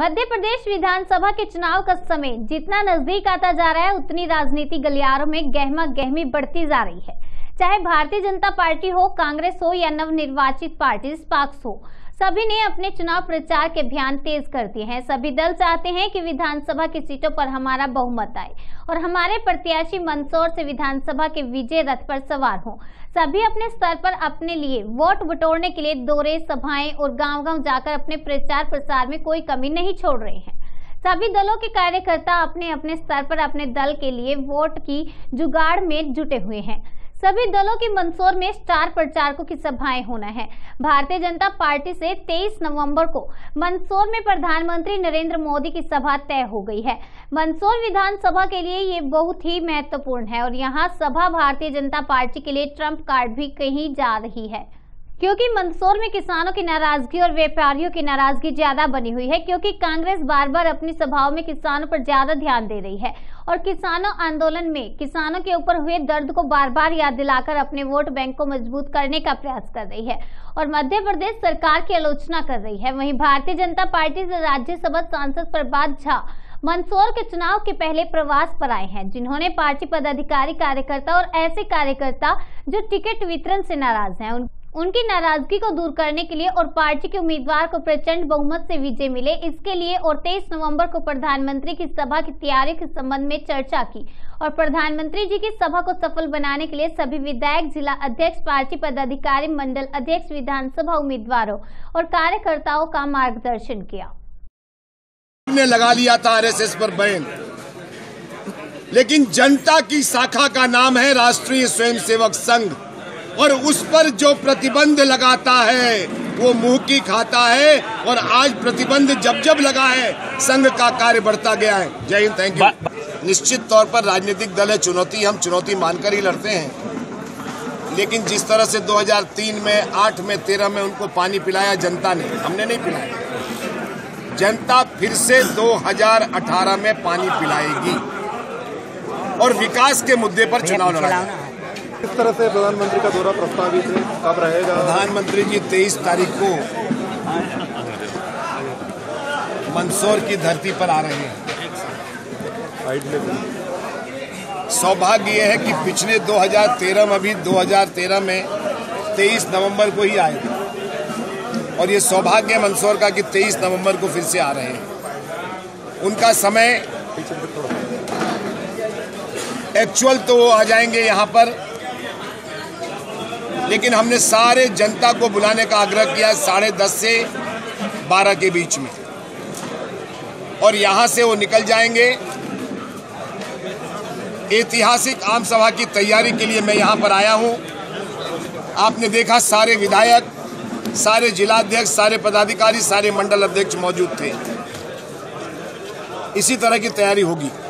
मध्य प्रदेश विधानसभा के चुनाव का समय जितना नजदीक आता जा रहा है उतनी राजनीति गलियारों में गहमा गहमी बढ़ती जा रही है। चाहे भारतीय जनता पार्टी हो, कांग्रेस हो या नवनिर्वाचित पार्टी स्पाक्स हो, सभी ने अपने चुनाव प्रचार के अभियान तेज कर दिए हैं। सभी दल चाहते हैं कि विधानसभा की सीटों पर हमारा बहुमत आए और हमारे प्रत्याशी मंदसौर से विधानसभा के विजय रथ पर सवार हों। सभी अपने स्तर पर अपने लिए वोट बटोरने के लिए दौरे, सभाएं और गांव-गांव जाकर अपने प्रचार प्रसार में कोई कमी नहीं छोड़ रहे हैं। सभी दलों के कार्यकर्ता अपने अपने स्तर पर अपने दल के लिए वोट की जुगाड़ में जुटे हुए हैं। सभी दलों के मंदसौर में स्टार प्रचारकों की सभाएं होना है। भारतीय जनता पार्टी से 23 नवंबर को मंदसौर में प्रधानमंत्री नरेंद्र मोदी की सभा तय हो गई है। मंदसौर विधानसभा के लिए ये बहुत ही महत्वपूर्ण है और यहाँ सभा भारतीय जनता पार्टी के लिए ट्रम्प कार्ड भी कही जा रही है, क्योंकि मंदसौर में किसानों की नाराजगी और व्यापारियों की नाराजगी ज्यादा बनी हुई है, क्योंकि कांग्रेस बार बार अपनी सभाओं में किसानों पर ज्यादा ध्यान दे रही है और किसानों आंदोलन में किसानों के ऊपर हुए दर्द को बार बार याद दिलाकर अपने वोट बैंक को मजबूत करने का प्रयास कर रही है और मध्य प्रदेश सरकार की आलोचना कर रही है। वहीं भारतीय जनता पार्टी से राज्यसभा सांसद प्रभात झा मंदसौर के चुनाव के पहले प्रवास पर आए हैं, जिन्होंने पार्टी पदाधिकारी, कार्यकर्ता और ऐसे कार्यकर्ता जो टिकट वितरण से नाराज हैं उनकी नाराजगी को दूर करने के लिए और पार्टी के उम्मीदवार को प्रचंड बहुमत से विजय मिले इसके लिए और 23 नवंबर को प्रधानमंत्री की सभा की तैयारी के संबंध में चर्चा की और प्रधानमंत्री जी की सभा को सफल बनाने के लिए सभी विधायक, जिला अध्यक्ष, पार्टी पदाधिकारी, मंडल अध्यक्ष, विधानसभा उम्मीदवारों और कार्यकर्ताओं का मार्गदर्शन किया। हमने लगा लिया था RSS पर बैन, लेकिन जनता की शाखा का नाम है राष्ट्रीय स्वयं सेवक संघ और उस पर जो प्रतिबंध लगाता है वो मुंह की खाता है और आज प्रतिबंध जब जब लगा है संघ का कार्य बढ़ता गया है। जय हिंद, थैंक यू। निश्चित तौर पर राजनीतिक दल है चुनौती, हम चुनौती मानकर ही लड़ते हैं, लेकिन जिस तरह से 2003 में, 8 में, 13 में उनको पानी पिलाया जनता ने, हमने नहीं पिलाया। जनता फिर से 2018 में पानी पिलाएगी और विकास के मुद्दे पर चुनाव लड़ाएगी। किस तरह से प्रधानमंत्री का दौरा प्रस्तावित है, कब रहेगा? प्रधानमंत्री जी 23 तारीख को मंदसौर की धरती पर आ रहे हैं। सौभाग्य यह है कि पिछले 2013 में भी 2013 में 23 नवंबर को ही आए थे और ये सौभाग्य मंदसौर का कि 23 नवंबर को फिर से आ रहे हैं। उनका समय एक्चुअल तो वो आ जाएंगे यहाँ पर, लेकिन हमने सारे जनता को बुलाने का आग्रह किया 10:30 से 12 के बीच में और यहाँ से वो निकल जाएंगे। ऐतिहासिक आम सभा की तैयारी के लिए मैं यहाँ पर आया हूँ। आपने देखा सारे विधायक, सारे जिलाध्यक्ष, सारे पदाधिकारी, सारे मंडल अध्यक्ष मौजूद थे। इसी तरह की तैयारी होगी।